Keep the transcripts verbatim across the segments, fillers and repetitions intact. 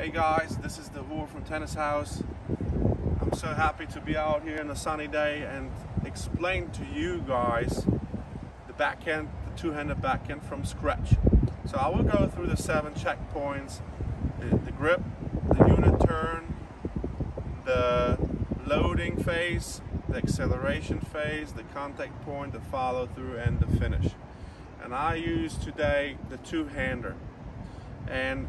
Hey guys, this is Davor from Tennis Haus. I'm so happy to be out here on a sunny day and explain to you guys the backhand, the two-handed backhand from scratch. So I will go through the seven checkpoints, the, the grip, the unit turn, the loading phase, the acceleration phase, the contact point, the follow-through and the finish. And I use today the two-hander. And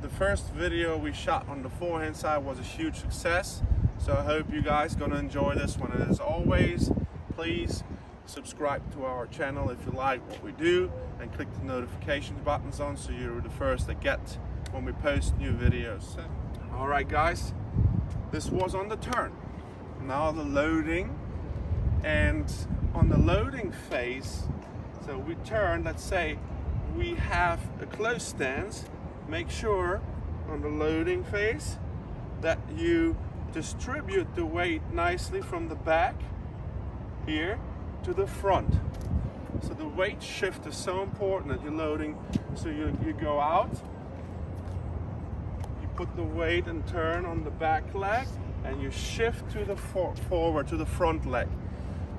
the first video we shot on the forehand side was a huge success, so I hope you guys are gonna enjoy this one. And as always, please subscribe to our channel if you like what we do, and click the notification buttons on so you're the first to get when we post new videos. Alright guys, this was on the turn. Now the loading, and on the loading phase, so we turn, let's say we have a close stance. Make sure on the loading phase that you distribute the weight nicely from the back here to the front. So the weight shift is so important that you're loading. So you, you go out, you put the weight and turn on the back leg, and you shift to the for forward, to the front leg.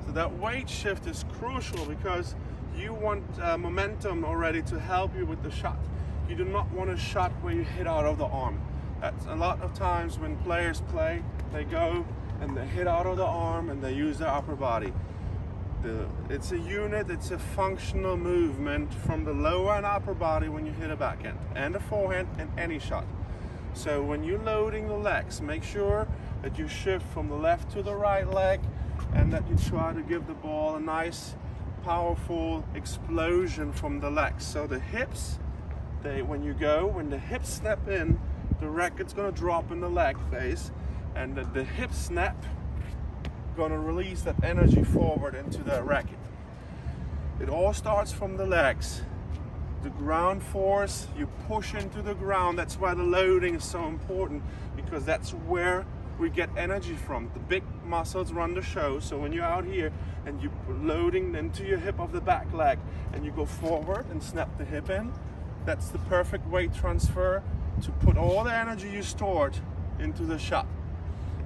So that weight shift is crucial because you want uh, momentum already to help you with the shot. You do not want a shot where you hit out of the arm. That's a lot of times when players play, they go and they hit out of the arm and they use their upper body. The, it's a unit, it's a functional movement from the lower and upper body when you hit a backhand and a forehand and any shot. So when you're loading the legs, make sure that you shift from the left to the right leg and that you try to give the ball a nice, powerful explosion from the legs. So the hips, They, when you go, when the hips snap in, the racket's gonna drop in the leg phase, and the, the hip snap gonna release that energy forward into the racket. It all starts from the legs. The ground force, you push into the ground. That's why the loading is so important, because that's where we get energy from. The big muscles run the show, so when you're out here and you're loading into your hip of the back leg, and you go forward and snap the hip in, that's the perfect weight transfer to put all the energy you stored into the shot.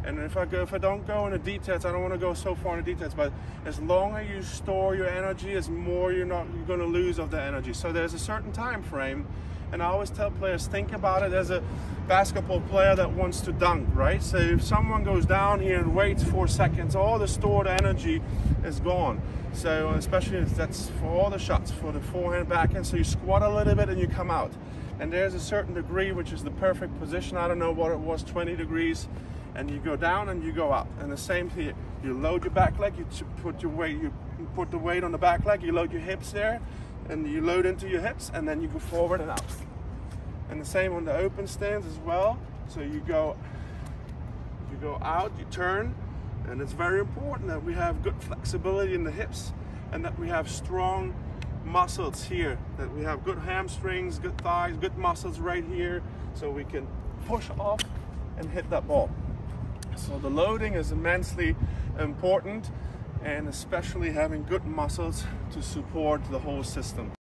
And if I go, if I don't go into details, I don't want to go so far into details, but as long as you store your energy, as more you're not you're going to lose of the energy. So there's a certain time frame, and I always tell players, think about it as a basketball player that wants to dunk, right? So if someone goes down here and waits four seconds, all the stored energy is gone. So especially if that's for all the shots, for the forehand, backhand, so you squat a little bit and you come out. And there's a certain degree, which is the perfect position, I don't know what it was, twenty degrees, and you go down and you go up. And the same here, you load your back leg, you put your weight, you put the weight on the back leg, you load your hips there, and you load into your hips, and then you go forward and out. And the same on the open stance as well. So you go, you go out, you turn, and it's very important that we have good flexibility in the hips, and that we have strong muscles here, that we have good hamstrings, good thighs, good muscles right here, so we can push off and hit that ball. So the loading is immensely important, and especially having good muscles to support the whole system.